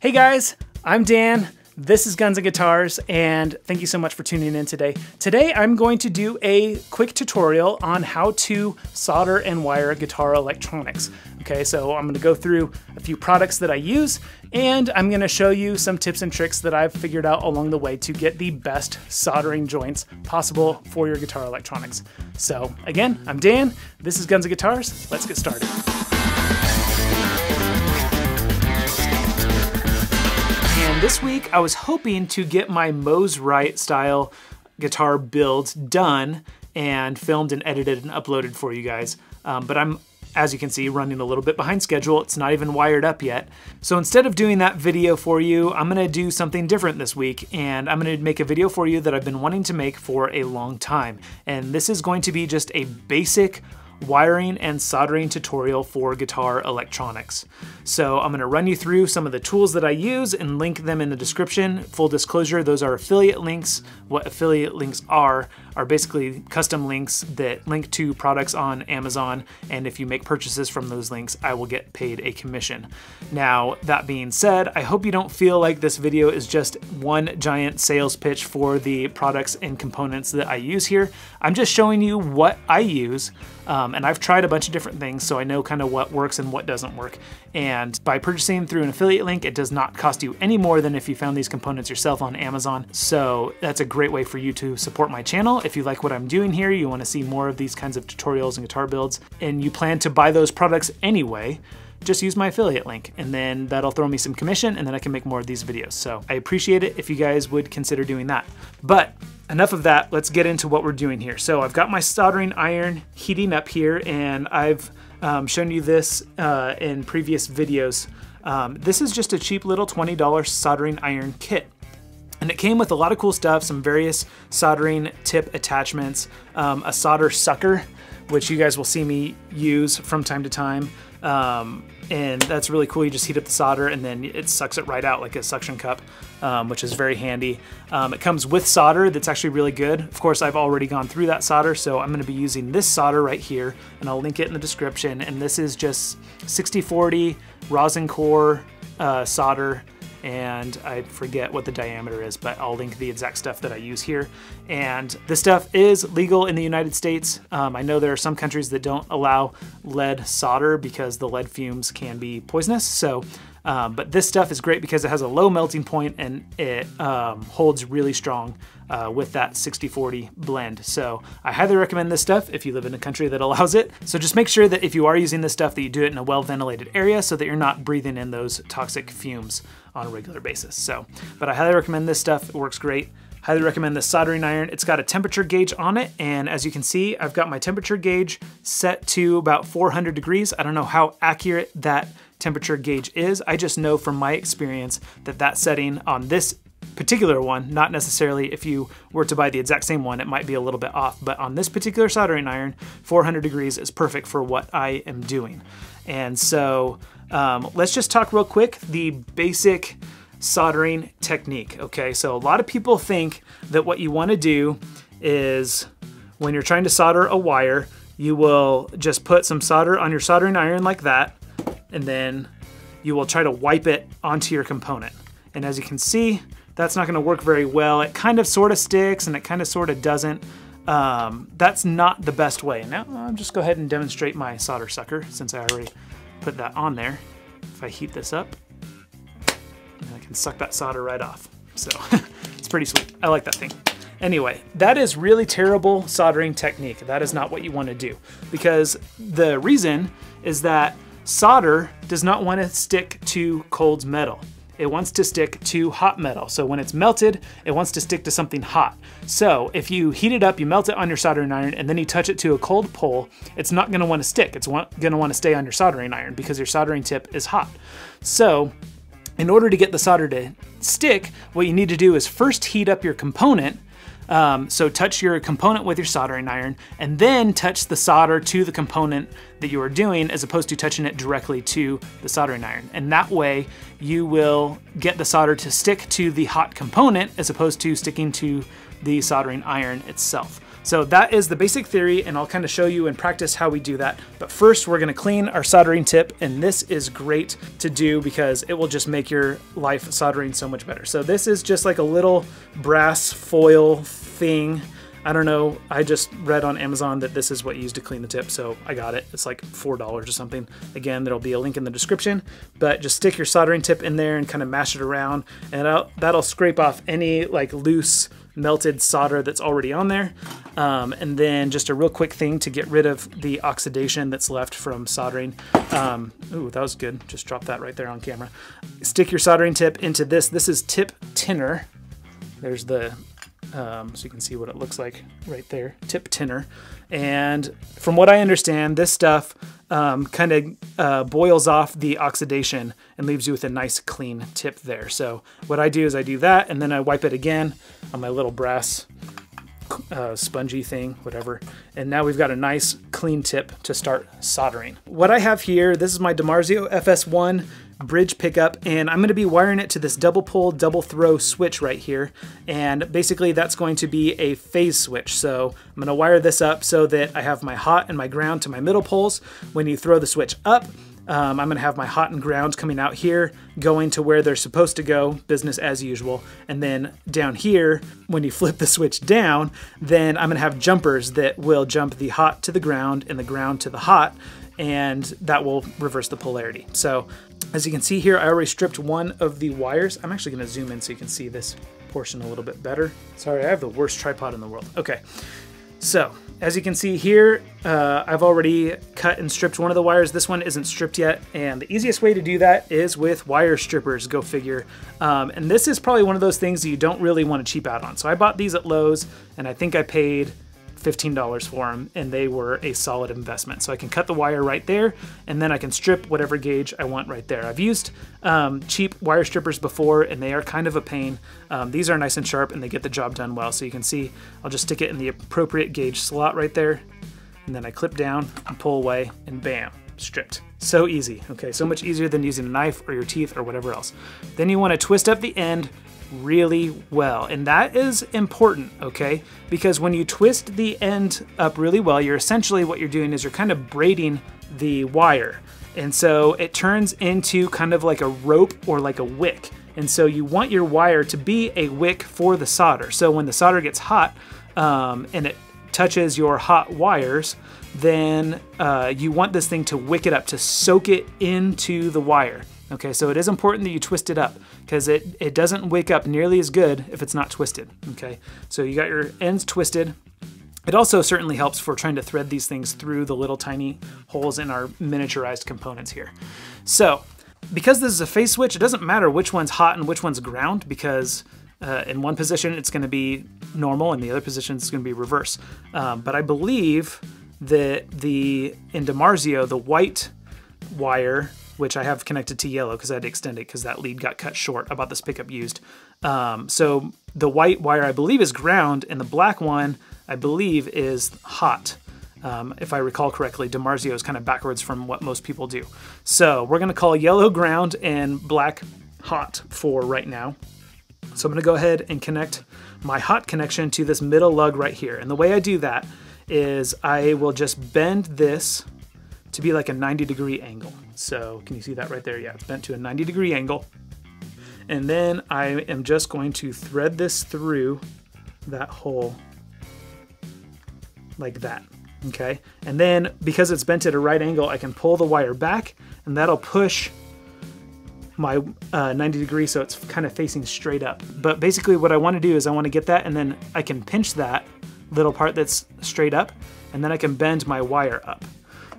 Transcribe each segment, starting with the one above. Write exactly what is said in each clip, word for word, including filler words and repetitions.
Hey guys, I'm Dan, this is Guns and Guitars, and thank you so much for tuning in today. Today I'm going to do a quick tutorial on how to solder and wire guitar electronics. Okay, so I'm gonna go through a few products that I use, and I'm gonna show you some tips and tricks that I've figured out along the way to get the best soldering joints possible for your guitar electronics. So again, I'm Dan, this is Guns and Guitars, let's get started. This week, I was hoping to get my Mosrite style guitar builds done and filmed and edited and uploaded for you guys. Um, but I'm, as you can see, running a little bit behind schedule. It's not even wired up yet. So instead of doing that video for you, I'm gonna do something different this week. And I'm gonna make a video for you that I've been wanting to make for a long time. And this is going to be just a basic wiring and soldering tutorial for guitar electronics. So I'm gonna run you through some of the tools that I use and link them in the description. Full disclosure, those are affiliate links. What affiliate links are, are basically custom links that link to products on Amazon. And if you make purchases from those links, I will get paid a commission. Now, that being said, I hope you don't feel like this video is just one giant sales pitch for the products and components that I use here. I'm just showing you what I use. Um, and I've tried a bunch of different things, so I know kind of what works and what doesn't work. And by purchasing through an affiliate link, it does not cost you any more than if you found these components yourself on Amazon. So that's a great way for you to support my channel. If you like what I'm doing here, you want to see more of these kinds of tutorials and guitar builds, and you plan to buy those products anyway, just use my affiliate link, and then that'll throw me some commission, and then I can make more of these videos. So I appreciate it if you guys would consider doing that. But enough of that, let's get into what we're doing here. So I've got my soldering iron heating up here, and I've um, shown you this uh, in previous videos. Um, this is just a cheap little twenty dollar soldering iron kit. And it came with a lot of cool stuff, some various soldering tip attachments, um, a solder sucker, which you guys will see me use from time to time. Um, and that's really cool. You just heat up the solder and then it sucks it right out like a suction cup, um, which is very handy. Um, it comes with solder that's actually really good. Of course, I've already gone through that solder, so I'm gonna be using this solder right here, and I'll link it in the description. And this is just sixty forty rosin core uh, solder, and I forget what the diameter is, but I'll link the exact stuff that I use here. And this stuff is legal in the United States. Um, I know there are some countries that don't allow lead solder because the lead fumes can be poisonous. So, um, but this stuff is great because it has a low melting point and it um, holds really strong uh, with that sixty forty blend. So I highly recommend this stuff if you live in a country that allows it. So just make sure that if you are using this stuff that you do it in a well-ventilated area so that you're not breathing in those toxic fumes on a regular basis. So, but I highly recommend this stuff. It works great. Highly recommend this soldering iron. It's got a temperature gauge on it. And as you can see, I've got my temperature gauge set to about four hundred degrees. I don't know how accurate that temperature gauge is. I just know from my experience that that setting on this particular one, not necessarily if you were to buy the exact same one, it might be a little bit off, but on this particular soldering iron, four hundred degrees is perfect for what I am doing. And so um, let's just talk real quick, the basic soldering technique, okay? So a lot of people think that what you wanna do is when you're trying to solder a wire, you will just put some solder on your soldering iron like that, and then you will try to wipe it onto your component. And as you can see, that's not gonna work very well. It kind of sort of sticks and it kind of sort of doesn't. Um, that's not the best way. Now I'll just go ahead and demonstrate my solder sucker since I already put that on there. If I heat this up, I can suck that solder right off. So it's pretty sweet. I like that thing. Anyway, that is really terrible soldering technique. That is not what you wanna do, because the reason is that solder does not wanna stick to cold metal. It wants to stick to hot metal. So when it's melted, it wants to stick to something hot. So if you heat it up, you melt it on your soldering iron, and then you touch it to a cold pole, it's not gonna wanna stick. It's gonna wanna stay on your soldering iron because your soldering tip is hot. So in order to get the solder to stick, what you need to do is first heat up your component. Um, so touch your component with your soldering iron, and then touch the solder to the component that you are doing, as opposed to touching it directly to the soldering iron. And that way you will get the solder to stick to the hot component as opposed to sticking to the soldering iron itself. So that is the basic theory, and I'll kind of show you in practice how we do that. But first we're gonna clean our soldering tip, and this is great to do because it will just make your life soldering so much better. So this is just like a little brass foil thing. I don't know, I just read on Amazon that this is what you use to clean the tip, so I got it. It's like four dollars or something. Again, there'll be a link in the description, but just stick your soldering tip in there and kind of mash it around, and that'll, that'll scrape off any like loose melted solder that's already on there. Um, and then just a real quick thing to get rid of the oxidation that's left from soldering. Um, ooh, that was good. Just drop that right there on camera. Stick your soldering tip into this. This is tip tinner. There's the Um, so you can see what it looks like right there, tip tinner. And from what I understand, this stuff um, kind of uh, boils off the oxidation and leaves you with a nice clean tip there. So what I do is I do that, and then I wipe it again on my little brass uh, spongy thing, whatever. And now we've got a nice clean tip to start soldering. What I have here, this is my DiMarzio F S one bridge pickup, and I'm going to be wiring it to this double pull, double throw switch right here, and basically that's going to be a phase switch. So I'm going to wire this up so that I have my hot and my ground to my middle poles. When you throw the switch up, um, I'm going to have my hot and ground coming out here, going to where they're supposed to go, business as usual, and then down here, when you flip the switch down, then I'm going to have jumpers that will jump the hot to the ground and the ground to the hot, and that will reverse the polarity. So as you can see here, I already stripped one of the wires. I'm actually gonna zoom in so you can see this portion a little bit better. Sorry, I have the worst tripod in the world. Okay, so as you can see here, uh, I've already cut and stripped one of the wires. This one isn't stripped yet, and the easiest way to do that is with wire strippers, go figure. Um, and this is probably one of those things that you don't really wanna cheap out on. So I bought these at Lowe's, and I think I paid fifteen dollars for them, and they were a solid investment. So I can cut the wire right there, and then I can strip whatever gauge I want right there. I've used um, cheap wire strippers before, and they are kind of a pain. Um, these are nice and sharp, and they get the job done well. So you can see, I'll just stick it in the appropriate gauge slot right there, and then I clip down and pull away, and bam, stripped. So easy. Okay, so much easier than using a knife or your teeth or whatever else. Then you want to twist up the end really well, and that is important, okay? Because when you twist the end up really well, you're essentially, what you're doing is you're kind of braiding the wire, and so it turns into kind of like a rope or like a wick. And so you want your wire to be a wick for the solder, so when the solder gets hot um, and it touches your hot wires, then uh, you want this thing to wick it up, to soak it into the wire. Okay, so it is important that you twist it up, because it, it doesn't wick up nearly as good if it's not twisted, okay? So you got your ends twisted. It also certainly helps for trying to thread these things through the little tiny holes in our miniaturized components here. So, because this is a phase switch, it doesn't matter which one's hot and which one's ground, because uh, in one position it's gonna be normal, and the other position it's gonna be reverse. Um, but I believe that the, in DiMarzio, the white wire, which I have connected to yellow because I had to extend it because that lead got cut short. I bought this pickup used. Um, so the white wire I believe is ground, and the black one I believe is hot. Um, if I recall correctly, DiMarzio is kind of backwards from what most people do. So we're gonna call yellow ground and black hot for right now. So I'm gonna go ahead and connect my hot connection to this middle lug right here. And the way I do that is I will just bend this to be like a ninety degree angle. So can you see that right there? Yeah, it's bent to a ninety degree angle. And then I am just going to thread this through that hole like that, okay? And then because it's bent at a right angle, I can pull the wire back, and that'll push my uh, ninety degree, so it's kind of facing straight up. But basically what I wanna do is I wanna get that, and then I can pinch that little part that's straight up, and then I can bend my wire up.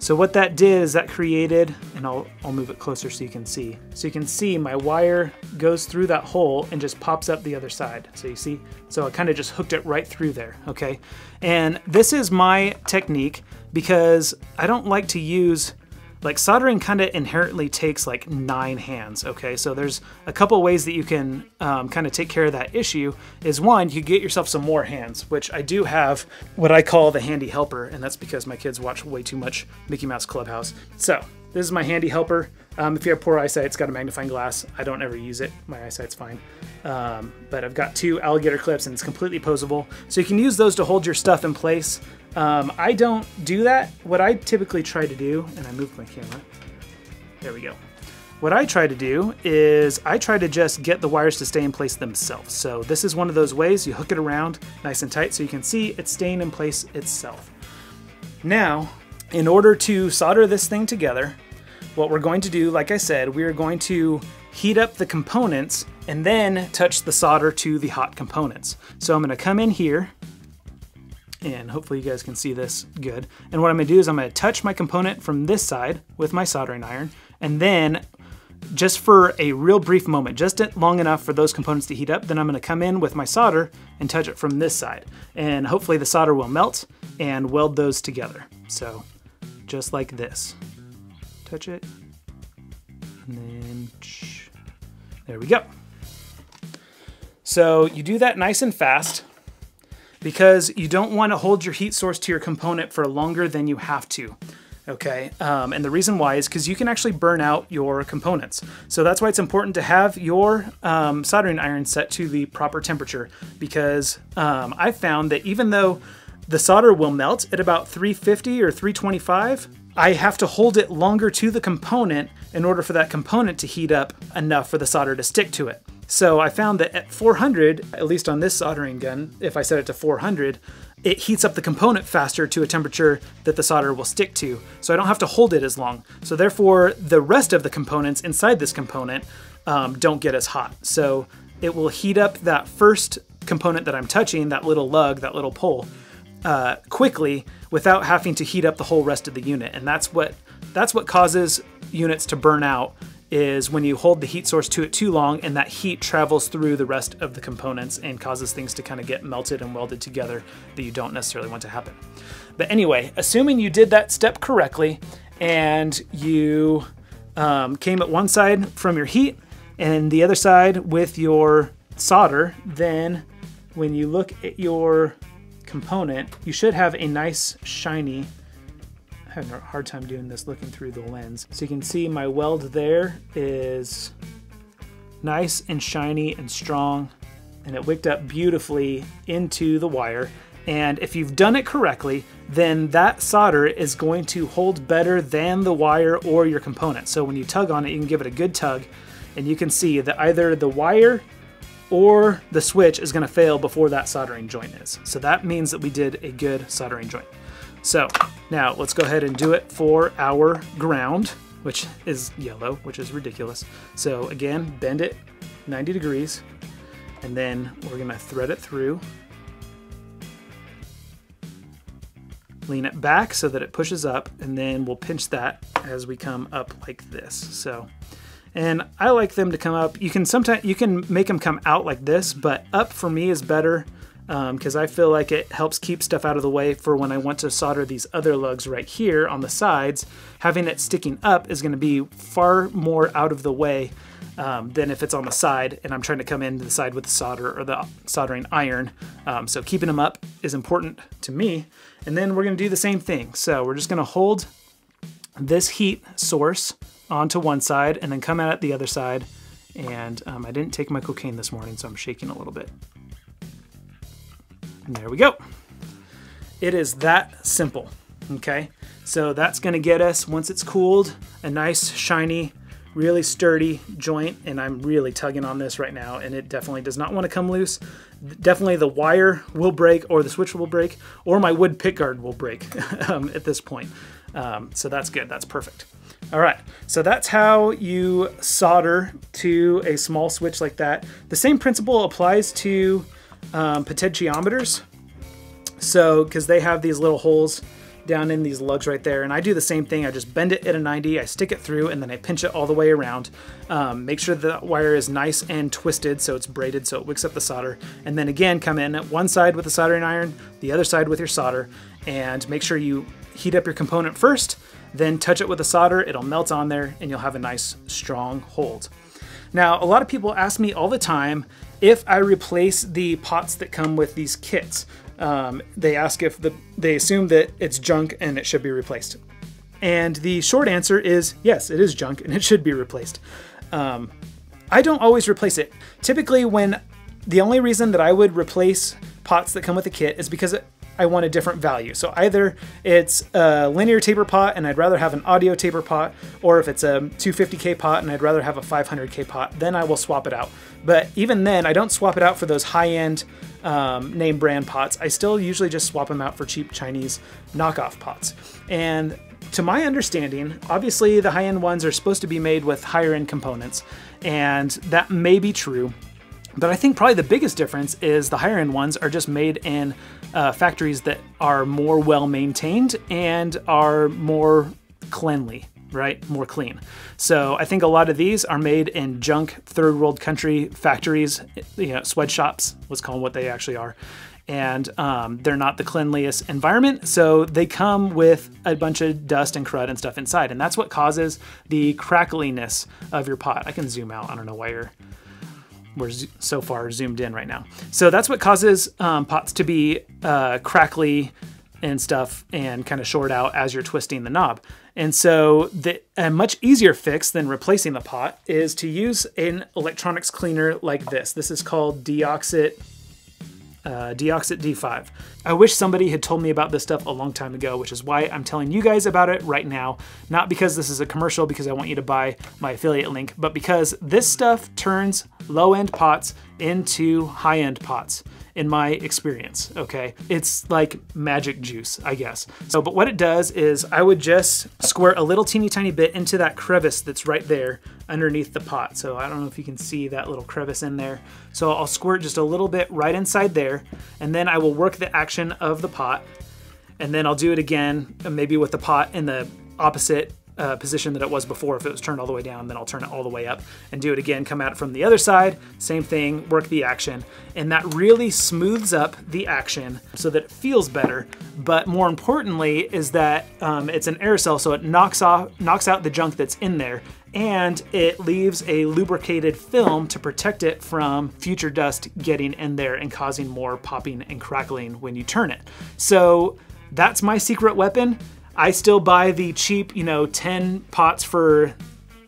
So what that did is that created, and I'll, I'll move it closer so you can see. So you can see my wire goes through that hole and just pops up the other side. So you see? So I kind of just hooked it right through there, okay? And this is my technique because I don't like to use, like soldering kind of inherently takes like nine hands, okay? So there's a couple ways that you can um, kind of take care of that issue. Is one, you get yourself some more hands, which I do have what I call the handy helper, and that's because my kids watch way too much Mickey Mouse Clubhouse. So this is my handy helper. Um, if you have poor eyesight, it's got a magnifying glass. I don't ever use it. My eyesight's fine. Um, but I've got two alligator clips and it's completely posable. So you can use those to hold your stuff in place. Um, I don't do that. What I typically try to do, and I moved my camera. There we go. What I try to do is I try to just get the wires to stay in place themselves. So this is one of those ways you hook it around nice and tight so you can see it's staying in place itself. Now, in order to solder this thing together, what we're going to do, like I said, we are going to heat up the components and then touch the solder to the hot components. So I'm gonna come in here, and hopefully you guys can see this good. And what I'm gonna do is I'm gonna touch my component from this side with my soldering iron, and then just for a real brief moment, just long enough for those components to heat up, then I'm gonna come in with my solder and touch it from this side. And hopefully the solder will melt and weld those together. So just like this. Touch it, and then there we go. So you do that nice and fast because you don't wanna hold your heat source to your component for longer than you have to. Okay, um, and the reason why is because you can actually burn out your components. So that's why it's important to have your um, soldering iron set to the proper temperature, because um, I've found that even though the solder will melt at about three fifty or three twenty-five, I have to hold it longer to the component in order for that component to heat up enough for the solder to stick to it. So I found that at four hundred, at least on this soldering gun, if I set it to four hundred, it heats up the component faster to a temperature that the solder will stick to, so I don't have to hold it as long. So therefore, the rest of the components inside this component um, don't get as hot. So it will heat up that first component that I'm touching, that little lug, that little pole, uh, quickly without having to heat up the whole rest of the unit. And that's what, that's what causes units to burn out, is when you hold the heat source to it too long and that heat travels through the rest of the components and causes things to kind of get melted and welded together that you don't necessarily want to happen. But anyway, assuming you did that step correctly and you um, came at one side from your heat and the other side with your solder, then when you look at your component, you should have a nice shiny, I'm having a hard time doing this looking through the lens. So you can see my weld there is nice and shiny and strong, and it wicked up beautifully into the wire. And if you've done it correctly, then that solder is going to hold better than the wire or your component. So when you tug on it, you can give it a good tug, and you can see that either the wire or the switch is gonna fail before that soldering joint is. So that means that we did a good soldering joint. So now let's go ahead and do it for our ground, which is yellow, which is ridiculous. So again, bend it ninety degrees, and then we're gonna thread it through. Lean it back so that it pushes up, and then we'll pinch that as we come up like this. So, and I like them to come up. You can sometimes, you can make them come out like this, but up for me is better, because um, I feel like it helps keep stuff out of the way for when I want to solder these other lugs right here on the sides. Having it sticking up is going to be far more out of the way um, than if it's on the side and I'm trying to come into the side with the solder or the soldering iron. Um, so keeping them up is important to me. And then we're going to do the same thing. So we're just going to hold this heat source onto one side and then come out at the other side. And um, I didn't take my cocaine this morning, so I'm shaking a little bit. And there we go. It is that simple, okay? So that's gonna get us, once it's cooled, a nice, shiny, really sturdy joint, and I'm really tugging on this right now, and it definitely does not wanna come loose. Definitely the wire will break, or the switch will break, or my wood pickguard will break um, at this point. Um, so that's good, that's perfect. All right, so that's how you solder to a small switch like that. The same principle applies to Um, potentiometers, so because they have these little holes down in these lugs right there, and I do the same thing. I just bend it at a ninety, I stick it through, and then I pinch it all the way around. Um, make sure that wire is nice and twisted, so it's braided, so it wicks up the solder, and then again come in at one side with the soldering iron, the other side with your solder, and make sure you heat up your component first, then touch it with the solder. It'll melt on there, and you'll have a nice strong hold. Now, a lot of people ask me all the time if I replace the pots that come with these kits. Um, they ask if the, they assume that it's junk and it should be replaced. And the short answer is yes, it is junk and it should be replaced. Um, I don't always replace it. Typically when, the only reason that I would replace pots that come with a kit is because I want a different value. So either it's a linear taper pot and I'd rather have an audio taper pot, or if it's a two fifty K pot and I'd rather have a five hundred K pot, then I will swap it out. But even then, I don't swap it out for those high-end um, name brand pots. I still usually just swap them out for cheap Chinese knockoff pots. And to my understanding, obviously the high-end ones are supposed to be made with higher-end components, and that may be true. But I think probably the biggest difference is the higher end ones are just made in uh, factories that are more well maintained and are more cleanly, right? More clean. So I think a lot of these are made in junk third world country factories, you know, sweatshops, let's call them what they actually are. And um, they're not the cleanliest environment, so they come with a bunch of dust and crud and stuff inside. And that's what causes the crackliness of your pot. I can zoom out, I don't know why you're... we're so far zoomed in right now. So that's what causes um, pots to be uh, crackly and stuff and kind of short out as you're twisting the knob. And so the, a much easier fix than replacing the pot is to use an electronics cleaner like this. This is called Deoxit, uh, Deoxit D five. I wish somebody had told me about this stuff a long time ago, which is why I'm telling you guys about it right now. Not because this is a commercial, because I want you to buy my affiliate link, but because this stuff turns low-end pots into high-end pots, in my experience, okay? It's like magic juice, I guess. So, but what it does is I would just squirt a little teeny tiny bit into that crevice that's right there underneath the pot. So I don't know if you can see that little crevice in there. So I'll squirt just a little bit right inside there, and then I will work the action of the pot, and then I'll do it again, maybe with the pot in the opposite Uh, position that it was before. If it was turned all the way down, then I'll turn it all the way up and do it again, come at it from the other side, same thing, work the action. And that really smooths up the action so that it feels better. But more importantly is that um, it's an aerosol, so it knocks off, knocks out the junk that's in there, and it leaves a lubricated film to protect it from future dust getting in there and causing more popping and crackling when you turn it. So that's my secret weapon. I still buy the cheap, you know, ten pots for,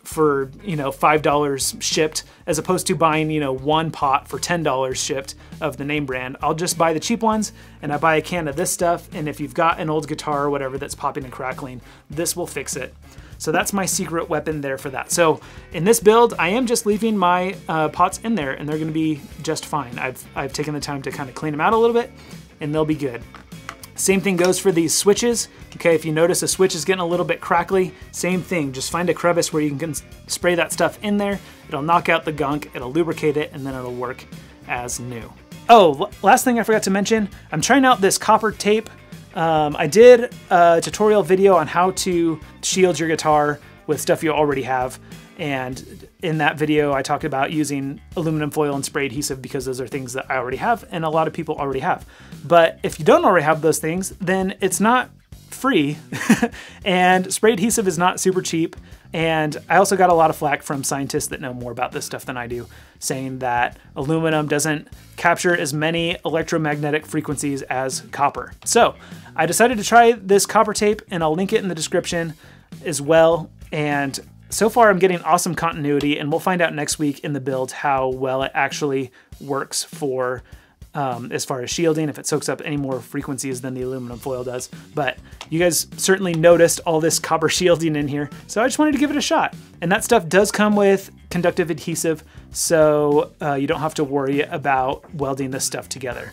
for you know, five dollars shipped, as opposed to buying, you know, one pot for ten dollars shipped of the name brand. I'll just buy the cheap ones, and I buy a can of this stuff, and if you've got an old guitar or whatever that's popping and crackling, this will fix it. So that's my secret weapon there for that. So in this build, I am just leaving my uh, pots in there, and they're gonna be just fine. I've, I've taken the time to kind of clean them out a little bit, and they'll be good. Same thing goes for these switches. Okay, if you notice a switch is getting a little bit crackly, same thing, just find a crevice where you can spray that stuff in there. It'll knock out the gunk, it'll lubricate it, and then it'll work as new. Oh, last thing I forgot to mention, I'm trying out this copper tape. Um, I did a tutorial video on how to shield your guitar with stuff you already have. And in that video, I talked about using aluminum foil and spray adhesive because those are things that I already have and a lot of people already have. But if you don't already have those things, then it's not free. And spray adhesive is not super cheap. And I also got a lot of flack from scientists that know more about this stuff than I do, saying that aluminum doesn't capture as many electromagnetic frequencies as copper. So I decided to try this copper tape, and I'll link it in the description as well. And so far I'm getting awesome continuity, and we'll find out next week in the build how well it actually works for um, as far as shielding, if it soaks up any more frequencies than the aluminum foil does. But you guys certainly noticed all this copper shielding in here, so I just wanted to give it a shot. And that stuff does come with conductive adhesive, so uh, you don't have to worry about welding this stuff together.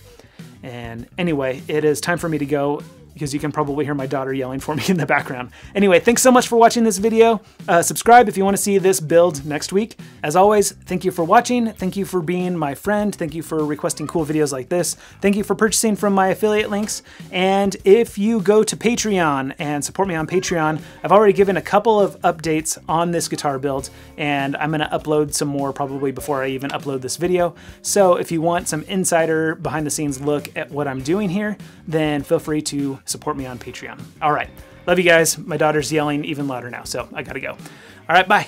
And anyway, it is time for me to go, because you can probably hear my daughter yelling for me in the background. Anyway, thanks so much for watching this video. Uh, subscribe if you want to see this build next week. As always, thank you for watching. Thank you for being my friend. Thank you for requesting cool videos like this. Thank you for purchasing from my affiliate links. And if you go to Patreon and support me on Patreon, I've already given a couple of updates on this guitar build, and I'm gonna upload some more probably before I even upload this video. So if you want some insider behind the scenes look at what I'm doing here, then feel free to support me on Patreon. All right, love you guys. My daughter's yelling even louder now, so I gotta go. All right, bye.